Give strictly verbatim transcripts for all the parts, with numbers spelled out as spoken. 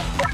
What?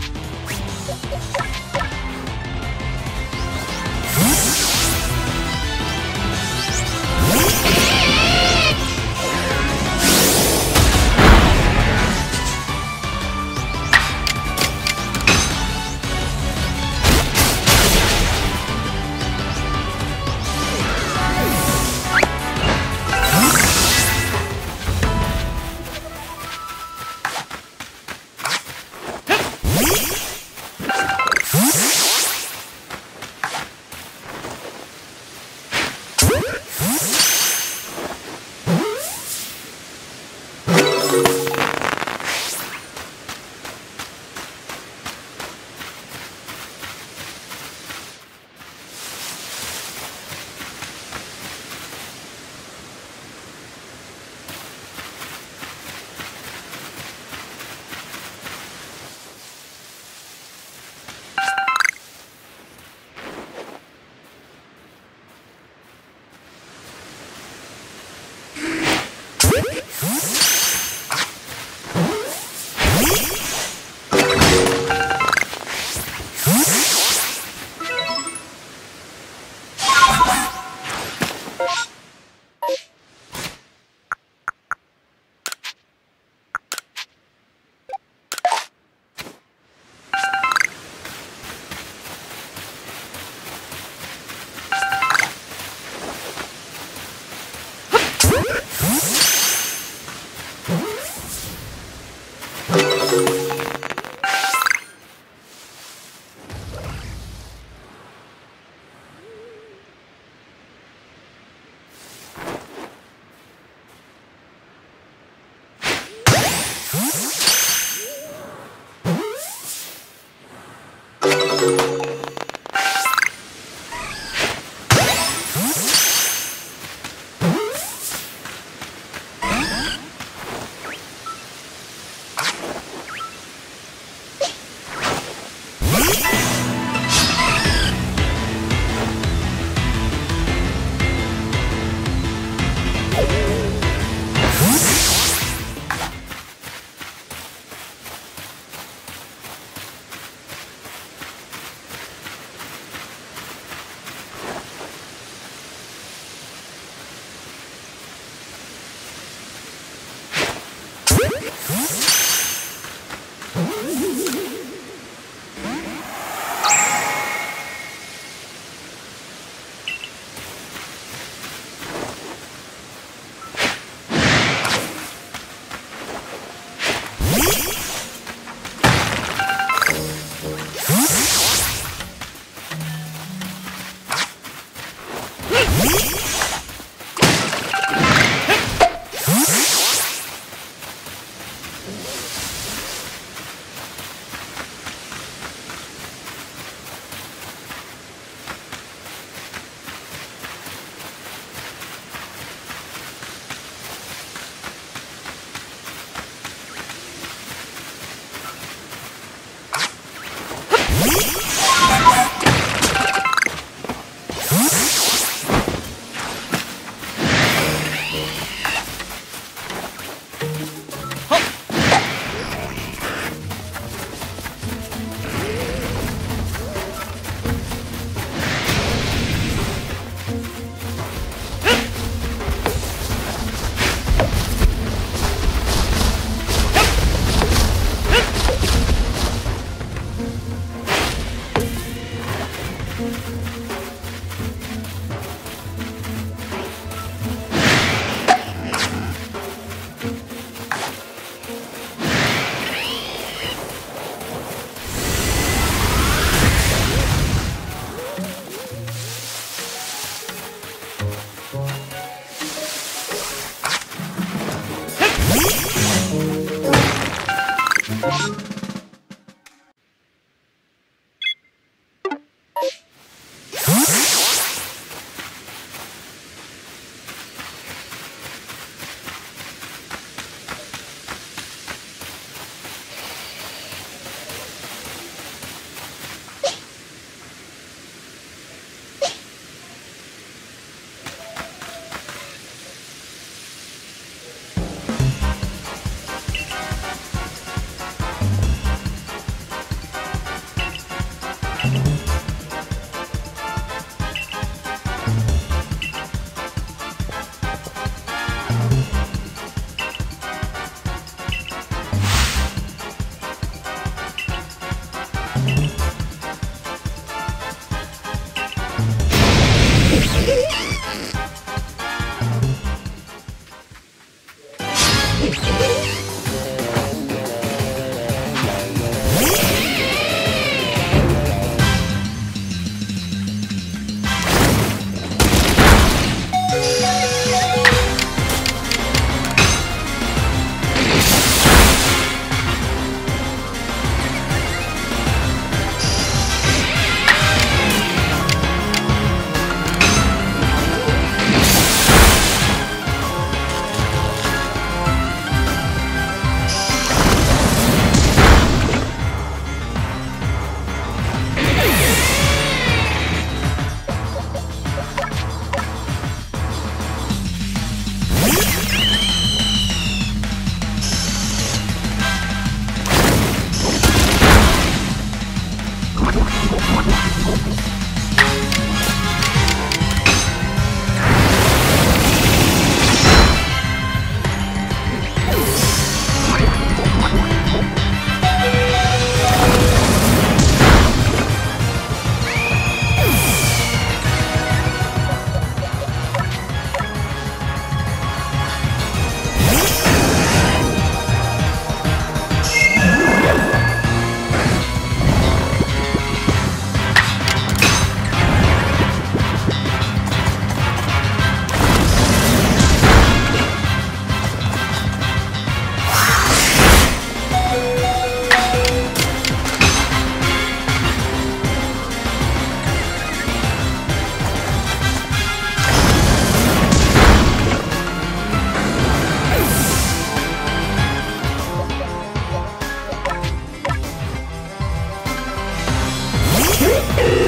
Let's go.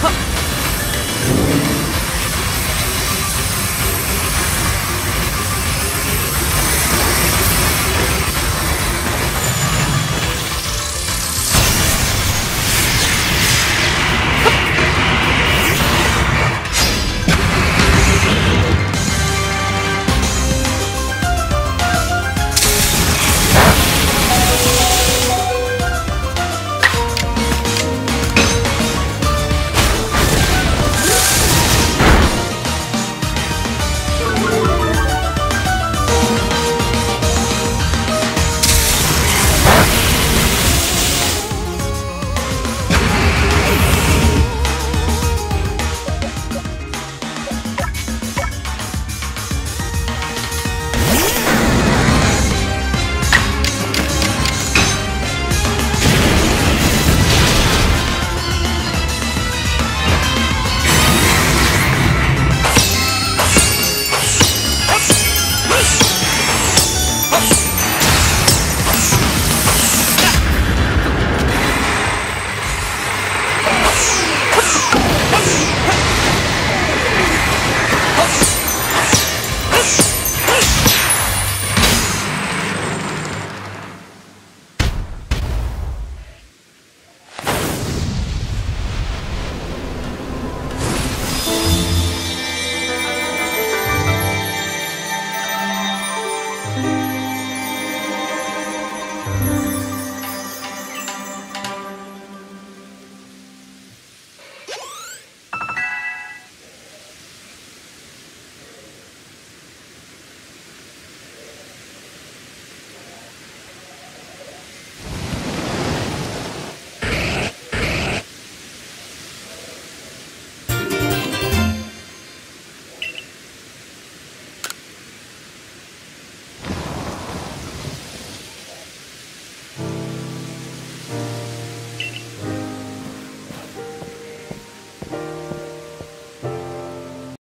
Huh.